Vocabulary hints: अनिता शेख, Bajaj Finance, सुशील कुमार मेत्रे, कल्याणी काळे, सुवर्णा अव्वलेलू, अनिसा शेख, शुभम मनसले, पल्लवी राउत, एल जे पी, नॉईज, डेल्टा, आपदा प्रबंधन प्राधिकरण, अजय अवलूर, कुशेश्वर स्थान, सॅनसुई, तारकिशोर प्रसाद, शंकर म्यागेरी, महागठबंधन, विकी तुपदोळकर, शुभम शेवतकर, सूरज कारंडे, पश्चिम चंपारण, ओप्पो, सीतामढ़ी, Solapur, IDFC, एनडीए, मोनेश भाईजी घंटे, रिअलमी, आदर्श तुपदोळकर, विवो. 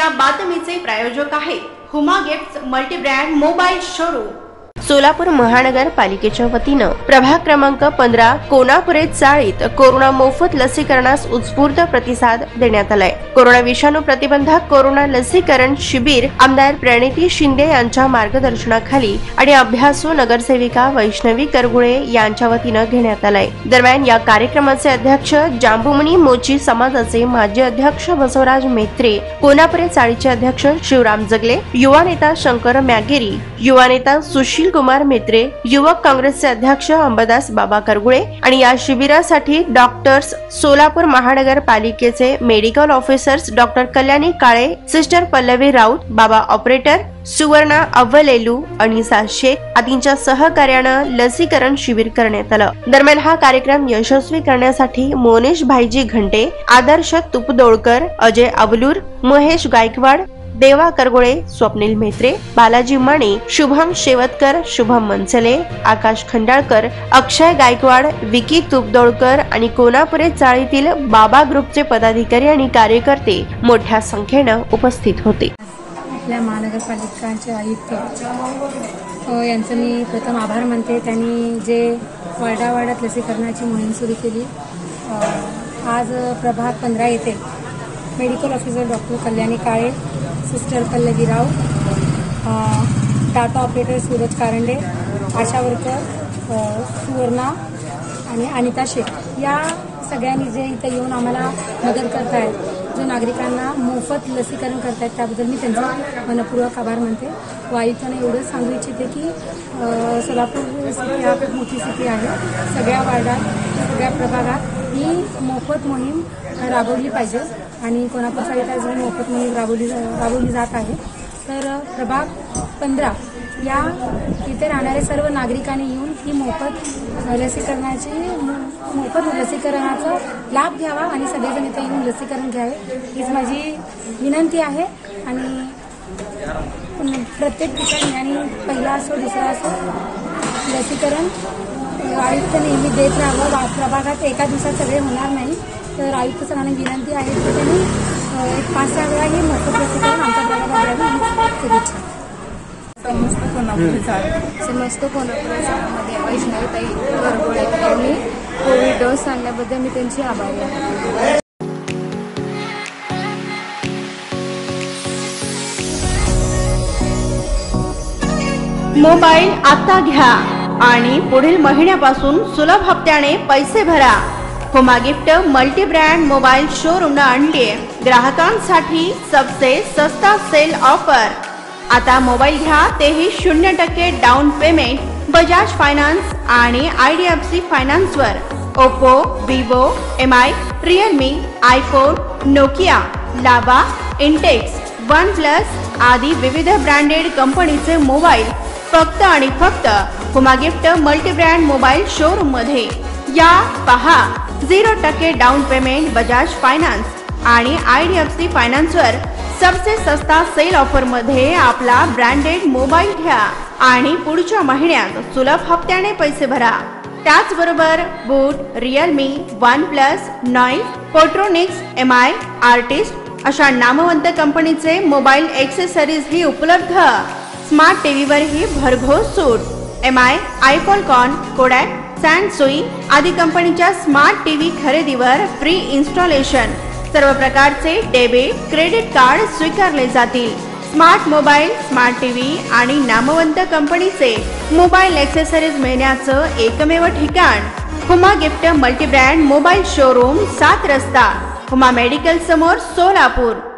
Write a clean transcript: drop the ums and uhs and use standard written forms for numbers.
या बातमीचे प्रायोजक आहे Huma gifts multi brand mobile showroom. Solapur महानगरपालिकेच्या वतीनं प्रभाग क्रमांक 15 कोणापुरे चाळीत कोरोना मोफत लसीकरणास उत्स्फूर्त प्रतिसाद देण्यात आलाय। कोरोना विषाणू प्रतिबंधक कोरोना लसीकरण शिबिर आमदार प्रणिती शिंदे यांच्या मार्गदर्शनाखाली आणि अभ्यासू नगरसेविका वैष्णवी करगुळे यांच्या वतीनं घेण्यात आलाय। दरम्यान या कार्यक्रमाचे अध्यक्ष जांबुमणी मोची समाजाचे माजी अध्यक्ष बसवराज मेत्रे, कोणापुरे चाळीचे अध्यक्ष शिवराम जगले, युवा नेता शंकर म्यागेरी, युवा नेता सुशील कुमार मेत्रे, युवक काँग्रेसचे अध्यक्ष अंबादास बाबा करगुळे आणि या शिबिरासाठी डॉक्टर्स सोलापूर महानगरपालिकेचे medical officer doctor कल्याणी काळे, sister पल्लवी राउत, बाबा ऑपरेटर सुवर्णा अव्वलेलू, अनिसा शेख आदींच्या सहकार्यानं लसीकरण शिबिर करण्यात आलं। दरम्यान हा कार्यक्रम यशस्वी करण्यासाठी मोनेश भाईजी घंटे, आदर्श तुपदोळकर, अजय अवलूर, महेश गायकवाड, देवा करगुळे, स्वप्नील मेत्रे, बालाजी माने, शुभम शेवतकर, शुभम मनसले, आकाश खंडाळकर, अक्षय गायकवाड, विकी तुपदोळकर आणि कोणापुरे चाळीतील बाबा ग्रुपचे पदाधिकारी आणि कार्यकर्ते मोठ्या संख्येनं उपस्थित होते। आपल्या महानगरपालिकेचे आयुक्त यांचं मी प्रथम आभार मानते। त्यांनी जे वाडावाड्यात लसीकरणाची मोहीम सुरू केली, आज प्रभाग 15 येथे medical officer doctor कल्याणी काळे, sister Pallavi Rao, data operator सूरज कारंडे, आशा वर्कर सुवर्णा आणि अनिता शेख या सगळ्यांनी जे इथं येऊन आम्हाला मदत करत आहेत, जो नागरिकांना मोफत लसीकरण करत आहेत, त्याबद्दल मी त्यांचा मनपूर्वक आभार मानते। वाईटांना एवढंच सांगू इच्छिते की सोलापूर सिटी हा खूप मोठी सिटी आहे, सगळ्या वार्डात सगळ्या प्रभागात ही मोफत मोहीम राबवली पाहिजे आणि कोणापुरता मोफत मोहीम राबवली जात आहे। तर प्रभाग 15 या इथे राहणारे सर्व नागरिकांनी येऊन ही मोफत लसीकरणाचा लाभ घ्यावा आणि सगळेजण इथे येऊन लसीकरण घ्यावे हीच माझी विनंती आहे। आणि प्रत्येक ठिकाणी आणि पहिला असो दुसरा असो लसीकरण आयुक्त नेहमी देत राहावं। प्रभागात एका दिवसात सगळे होणार नाही, तर आयुक्त सरांना विनंती आहे की त्यांनी 5-6 वेळा हे मोफत लसीकरण आमच्या प्रभागात समस्त कोणापुरे वैष्णवीताई करगुळे यांनी कोविड डोस आणल्याबद्दल मी त्यांची आभारी आहे। मोबाईल आता घ्या आणि पुढील महिन्यापासून सुलभ हप्त्याने पैसे भरा। Huma gift multi brand mobile showroom न आणले ग्राहकांसाठी सबसे सस्ता सेल ऑफर। आता मोबाईल घ्या तेही 0% डाउन पेमेंट बजाज फायनान्स आणि IDFC फायनान्स वर। ओप्पो, विवो, MI, रिअलमी, iPhone, Nokia, Lava, Intex, OnePlus आदी विविध ब्रँडेड कंपनीचे मोबाईल फक्त आणि फक्त Huma gift multi brand mobile showroom मध्ये या। पहा 0% डाउन पेमेंट बजाज फायनान्स आणि IDFC फायनान्सवर सबसे सस्ता सेल ऑफर मध्ये आपला ब्रँडेड मोबाईल घ्या आणि पुढच्या महिन्यात सुलभ हप्त्याने पैसे भरा। त्याचबरोबर boAt, रिअलमी, OnePlus, नॉईज, Portronics, MI, artist अशा नामवंत कंपनीचे मोबाईल ॲक्सेसरीज ही उपलब्ध। स्मार्ट टीव्हीवर ही भरघोस सूट। MI, iPolcon, कोडॅक, सॅनसुई आदी कंपनीच्या स्मार्ट टीव्ही खरेदीवर फ्री इन्स्टॉलेशन। सर्व प्रकारचे डेबिट क्रेडिट कार्ड स्वीकारले जातील। स्मार्ट मोबाईल, स्मार्ट टीव्ही आणि नामवंत कंपनीचे मोबाईल ॲक्सेसरीज मिळण्याचं एकमेव ठिकाण Huma gift multi-brand mobile showroom, 7 रस्ता, हुमा मेडिकल समोर, सोलापूर।